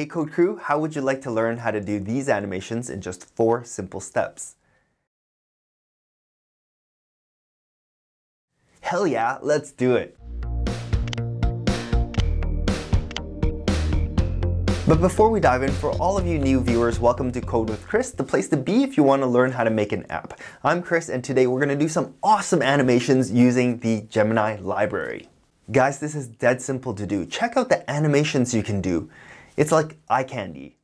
Hey Code Crew, how would you like to learn how to do these animations in just 4 simple steps? Hell yeah, let's do it! But before we dive in, for all of you new viewers, welcome to Code with Chris, the place to be if you want to learn how to make an app. I'm Chris, and today we're going to do some awesome animations using the Gemini library. Guys, this is dead simple to do. Check out the animations you can do. It's like eye candy.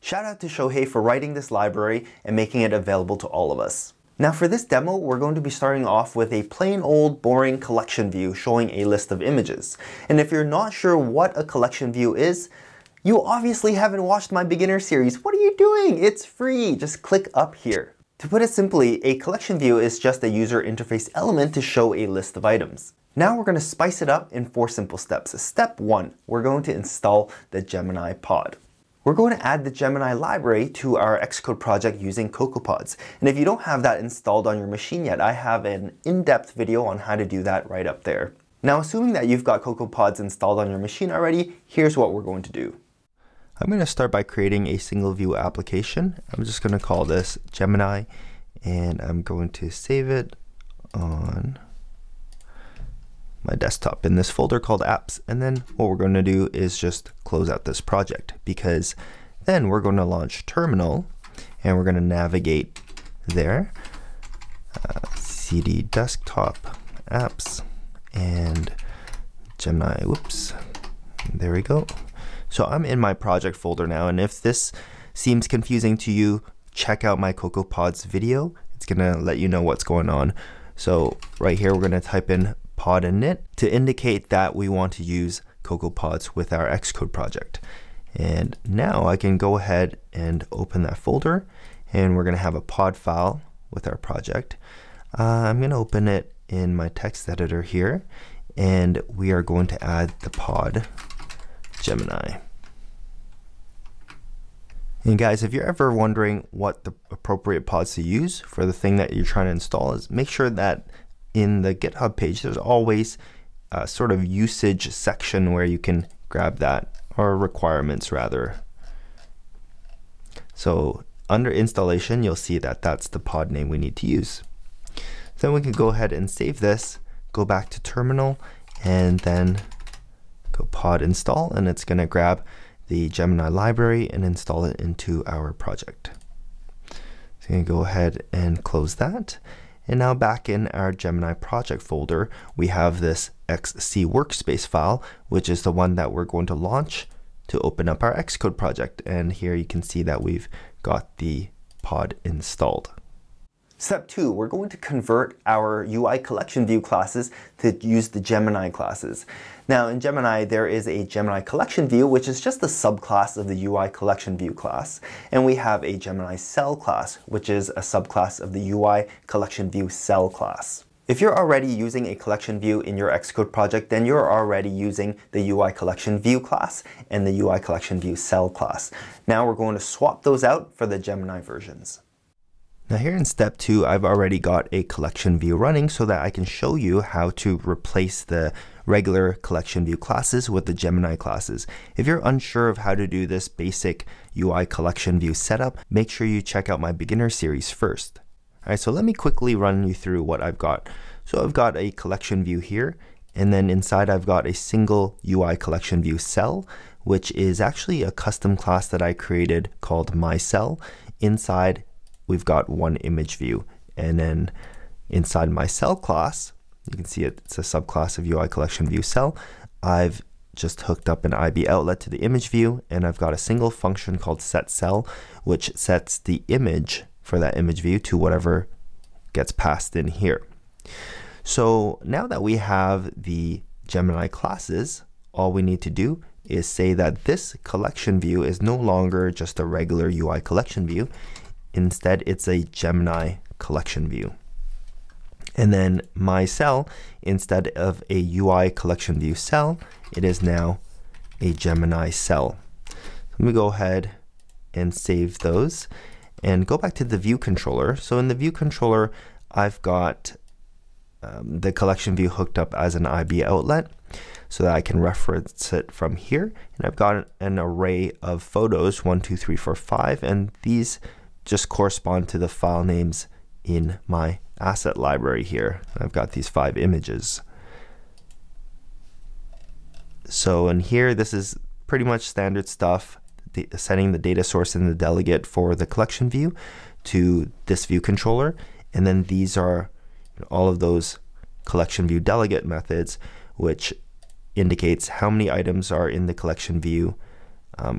Shout out to Shohei for writing this library and making it available to all of us. Now for this demo, we're going to be starting off with a plain old boring collection view showing a list of images. And if you're not sure what a collection view is, you obviously haven't watched my beginner series. What are you doing? It's free. Just click up here. To put it simply, a collection view is just a user interface element to show a list of items. Now we're going to spice it up in 4 simple steps. Step 1, we're going to install the Gemini pod. We're going to add the Gemini library to our Xcode project using CocoaPods. And if you don't have that installed on your machine yet, I have an in-depth video on how to do that right up there. Now, assuming that you've got CocoaPods installed on your machine already, here's what we're going to do. I'm going to start by creating a single view application. I'm just going to call this Gemini, and I'm going to save it on my desktop in this folder called apps. And then what we're going to do is just close out this project, because then we're going to launch terminal and we're going to navigate there, cd desktop apps and Gemini, whoops, there we go. So I'm in my project folder now, and if this seems confusing to you, check out my CocoaPods video. It's going to let you know what's going on. So right here, we're going to type in pod init to indicate that we want to use CocoaPods with our Xcode project. And now I can go ahead and open that folder, and we're going to have a pod file with our project. I'm going to open it in my text editor here, and we are going to add the pod Gemini. And guys, if you're ever wondering what the appropriate pods to use for the thing that you're trying to install is, make sure that in the GitHub page, there's always a sort of usage section where you can grab that, or requirements rather. So under installation, you'll see that that's the pod name we need to use. Then we can go ahead and save this, go back to terminal, and then go pod install, and it's going to grab the Gemini library and install it into our project. So I'm going to go ahead and close that. And now back in our Gemini project folder, we have this XC workspace file, which is the one that we're going to launch to open up our Xcode project. And here you can see that we've got the pod installed. Step 2, we're going to convert our UI collection view classes to use the Gemini classes. Now in Gemini, there is a Gemini collection view, which is just a subclass of the UI collection view class. And we have a Gemini cell class, which is a subclass of the UI collection view cell class. If you're already using a collection view in your Xcode project, then you're already using the UI collection view class and the UI collection view cell class. Now we're going to swap those out for the Gemini versions. Now here in step 2, I've already got a collection view running so that I can show you how to replace the regular collection view classes with the Gemini classes. If you're unsure of how to do this basic UI collection view setup, make sure you check out my beginner series first. All right, so let me quickly run you through what I've got. So I've got a collection view here, and then inside I've got a single UI collection view cell, which is actually a custom class that I created called myCell. Inside, we've got one image view, and then inside my cell class, you can see it's a subclass of UI collection view cell. I've just hooked up an IB outlet to the image view, and I've got a single function called setCell, which sets the image for that image view to whatever gets passed in here. So now that we have the Gemini classes, all we need to do is say that this collection view is no longer just a regular UI collection view. Instead, it's a Gemini collection view. And then my cell, instead of a UI collection view cell, it is now a Gemini cell. Let me go ahead and save those and go back to the view controller. So in the view controller, I've got the collection view hooked up as an IB outlet. so that I can reference it from here. And I've got an array of photos, 1, 2, 3, 4, 5, and these just correspond to the file names in my asset library here. I've got these 5 images. So in here, this is pretty much standard stuff, setting the data source and the delegate for the collection view to this view controller. And then these are all of those collection view delegate methods, which indicates how many items are in the collection view,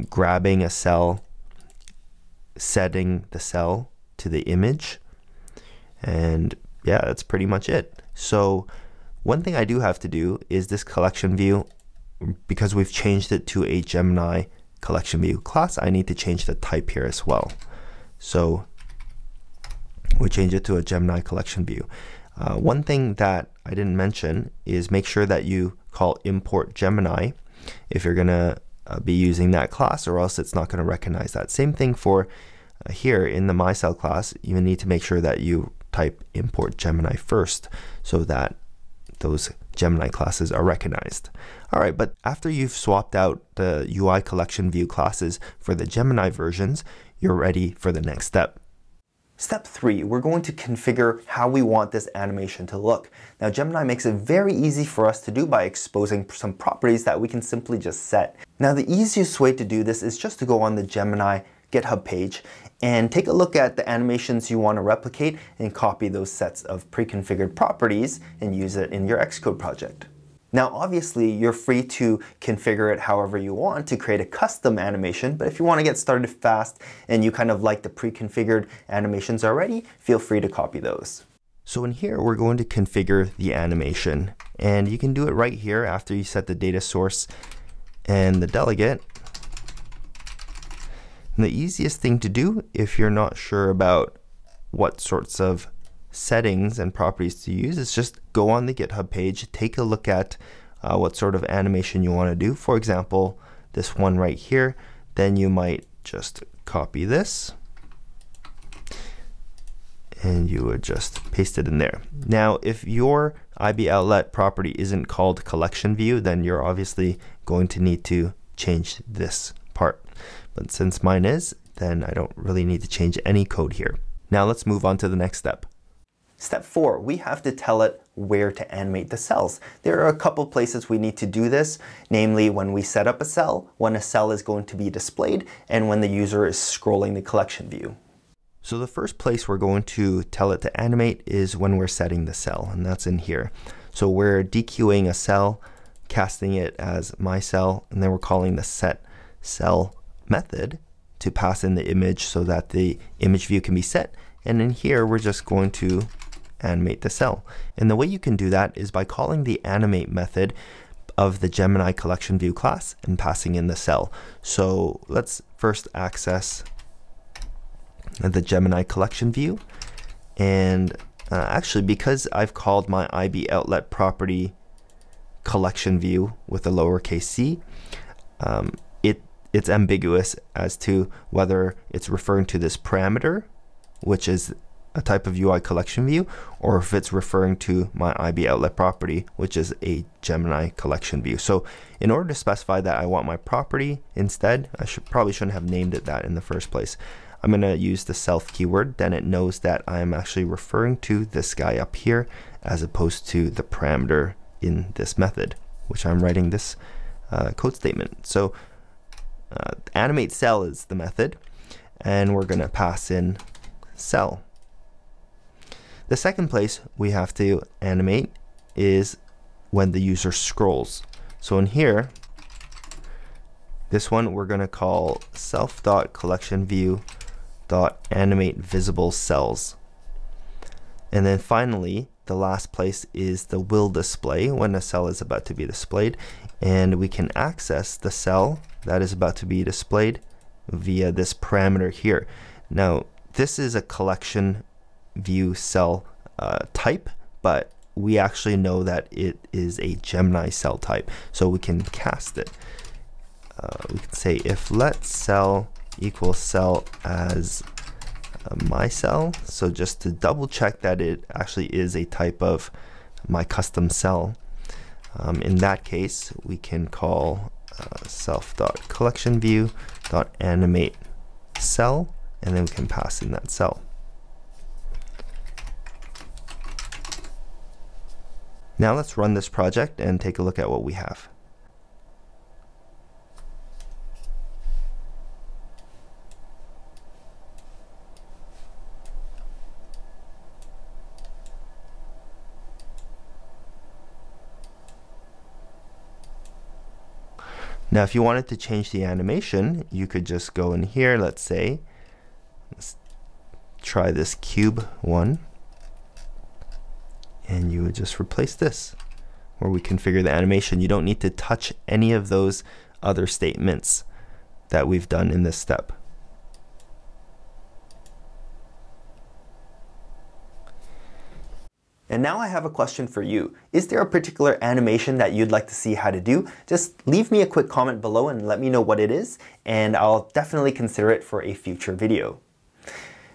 grabbing a cell, setting the cell to the image. And yeah, that's pretty much it. So one thing I do have to do is this collection view, because we've changed it to a Gemini collection view class, I need to change the type here as well. So we change it to a Gemini collection view. One thing that I didn't mention is make sure that you call import Gemini if you're gonna be using that class, or else it's not gonna recognize that. Same thing for here in the MyCell class. You need to make sure that you type import Gemini first so that those Gemini classes are recognized. Alright, but after you've swapped out the UI collection view classes for the Gemini versions, you're ready for the next step. Step 3, we're going to configure how we want this animation to look. Now Gemini makes it very easy for us to do by exposing some properties that we can simply just set. Now the easiest way to do this is just to go on the Gemini GitHub page and take a look at the animations you want to replicate and copy those sets of pre-configured properties and use it in your Xcode project. Now obviously you're free to configure it however you want to create a custom animation, but if you want to get started fast and you kind of like the pre-configured animations already, feel free to copy those. So in here we're going to configure the animation, and you can do it right here after you set the data source and the delegate. And the easiest thing to do if you're not sure about what sorts of settings and properties to use is just go on the GitHub page, take a look at what sort of animation you want to do. For example, this one right here, then you might just copy this and you would just paste it in there. Now if your IB outlet property isn't called collection view, then you're obviously going to need to change this part. But since mine is, then I don't really need to change any code here. Now let's move on to the next step. Step 4, we have to tell it where to animate the cells. There are a couple places we need to do this, namely when we set up a cell, when a cell is going to be displayed, and when the user is scrolling the collection view. So the first place we're going to tell it to animate is when we're setting the cell, and that's in here. So we're dequeuing a cell, casting it as my cell, and then we're calling the set cell method to pass in the image so that the image view can be set. And in here, we're just going to animate the cell. And the way you can do that is by calling the animate method of the Gemini collection view class and passing in the cell. So let's first access the Gemini collection view. And actually, because I've called my IB outlet property collection view with a lowercase c, it's ambiguous as to whether it's referring to this parameter, which is a type of UI collection view, or if it's referring to my IB outlet property, which is a Gemini collection view. So in order to specify that I want my property instead, I probably shouldn't have named it that in the first place. I'm going to use the self keyword, then it knows that I'm actually referring to this guy up here as opposed to the parameter in this method, which I'm writing this code statement. So animate cell is the method, and we're going to pass in cell. The second place we have to animate is when the user scrolls. So in here, this one we're going to call self.collectionView.animateVisibleCells. And then finally, the last place is the will display, when a cell is about to be displayed, and we can access the cell that is about to be displayed via this parameter here. Now this is a collection view cell type, but we actually know that it is a Gemini cell type, so we can cast it. We can say if let cell equals cell as my cell, so just to double check that it actually is a type of my custom cell, In that case, we can call self.collectionView.animateCell, and then we can pass in that cell. Now let's run this project and take a look at what we have. Now if you wanted to change the animation, you could just go in here, let's say, let's try this cube one, and you would just replace this, where we configure the animation. You don't need to touch any of those other statements that we've done in this step. And now I have a question for you. Is there a particular animation that you'd like to see how to do? Just leave me a quick comment below and let me know what it is, and I'll definitely consider it for a future video.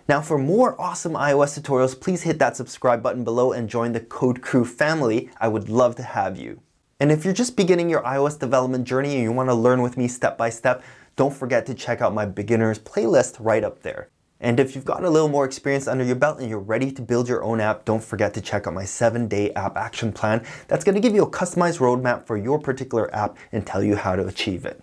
Now for more awesome iOS tutorials, please hit that subscribe button below and join the Code Crew family. I would love to have you. And if you're just beginning your iOS development journey and you want to learn with me step by step, don't forget to check out my beginners playlist right up there. And if you've got a little more experience under your belt and you're ready to build your own app, don't forget to check out my 7-day app action plan. That's going to give you a customized roadmap for your particular app and tell you how to achieve it.